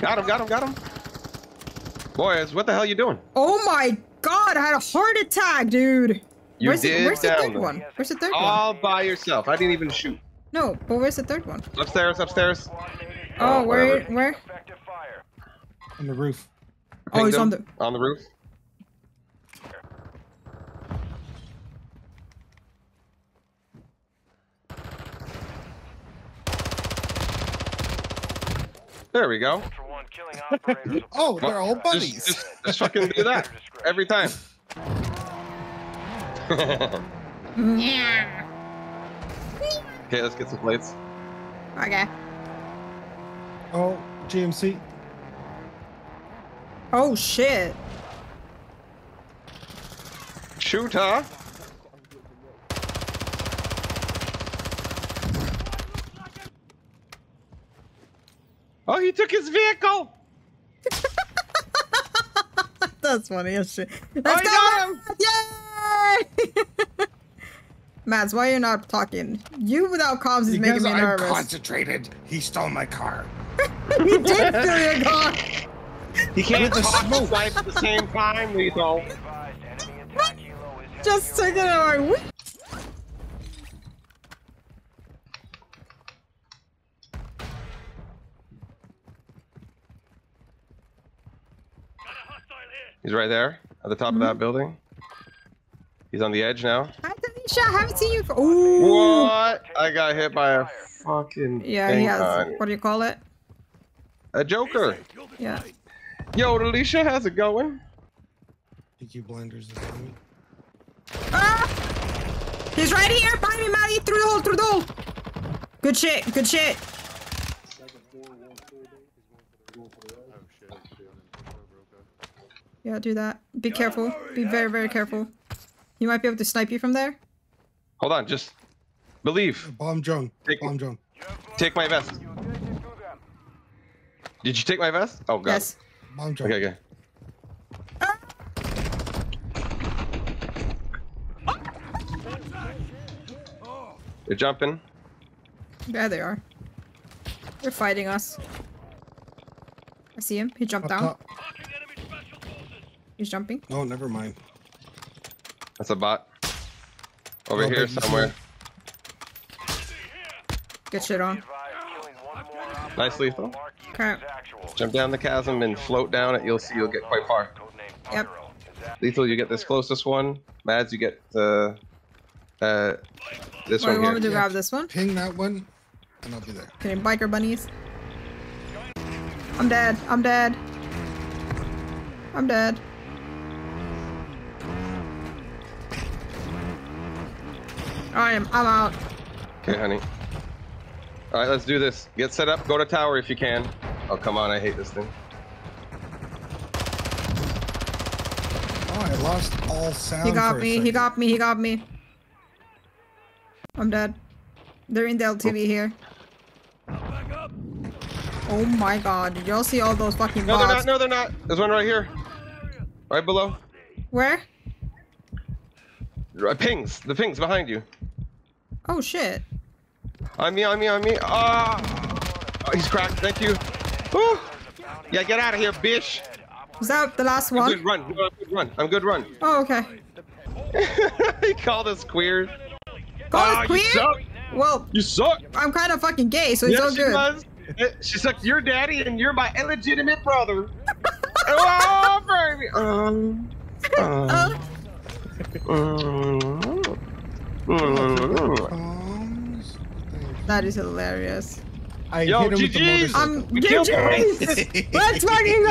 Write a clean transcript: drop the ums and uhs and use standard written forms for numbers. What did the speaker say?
Got him, got him, got him. Boys, what the hell you doing? Oh my god, I had a heart attack, dude. You did. Where's the third one? Where's the third one? All by yourself. I didn't even shoot. No, but where's the third one? Upstairs, upstairs. Oh, where? On the roof. Oh, he's on the... On the roof. There we go. Oh, they're all buddies. Just fucking do that every time. Yeah. Okay, let's get some plates. Okay. Oh, GMC. Oh shit. Shoot, huh? Oh, he took his vehicle! That's funny as shit. Let's go! Yay! Mads, why are you not talking? You without comms is making me nervous. Because I'm concentrated. He stole my car. He did steal your car. He can't talk to his wife at the same time, Lethal. Just took it away. He's right there, at the top of that building. He's on the edge now. Hi, Denisha, I haven't seen you for... Ooh. What? I got hit by a fucking... Yeah, he has... What do you call it? A joker. Yeah. Yo, Denisha, how's it going? PQ Blinders is coming. Ah! He's right here! By me, Maddie! Through the hole! Through the hole! Good shit! Good shit! Yeah, do that. Be careful. Be very, very careful. He might be able to snipe you from there. Hold on, just believe. Bomb drone. Bomb drone. Take my vest. Did you take my vest? Oh god. Yes. Bomb drone. Okay, okay. They're jumping. There they are. They're fighting us. I see him. He jumped down. He's jumping. Oh, never mind. That's a bot. Over here somewhere. Get shit on. Nice, Lethal. Okay. Jump down the chasm and float down it. You'll see you'll get quite far. Yep. Lethal, you get this closest one. Mads, you get the... this one here. You want me to grab this one? Ping that one, and I'll be there. Okay, biker bunnies. I'm dead. I'm dead. I'm dead. I'm out. Okay, honey. All right, let's do this. Get set up. Go to tower if you can. Oh, come on. I hate this thing. Oh, I lost all sound. He got me. He got me. He got me. I'm dead. They're in the LTV here. Oh my god. Did y'all see all those fucking bots? No, they're not. No, they're not. There's one right here. Right below. Where? Pings. The pings behind you. Oh shit. On me, on me, on me. Oh, he's cracked. Thank you. Woo. Yeah, get out of here, bitch. Was that the last one? I'm good, run. No, I'm good, run. I'm good, run. Oh, okay. He called us queer. Called us queer? You suck. Well, you suck. I'm kind of fucking gay, so it's all good. She sucked your daddy and you're my illegitimate brother. Oh, baby. That is hilarious. Yo, GG's! I'm GG's! Let's fucking go!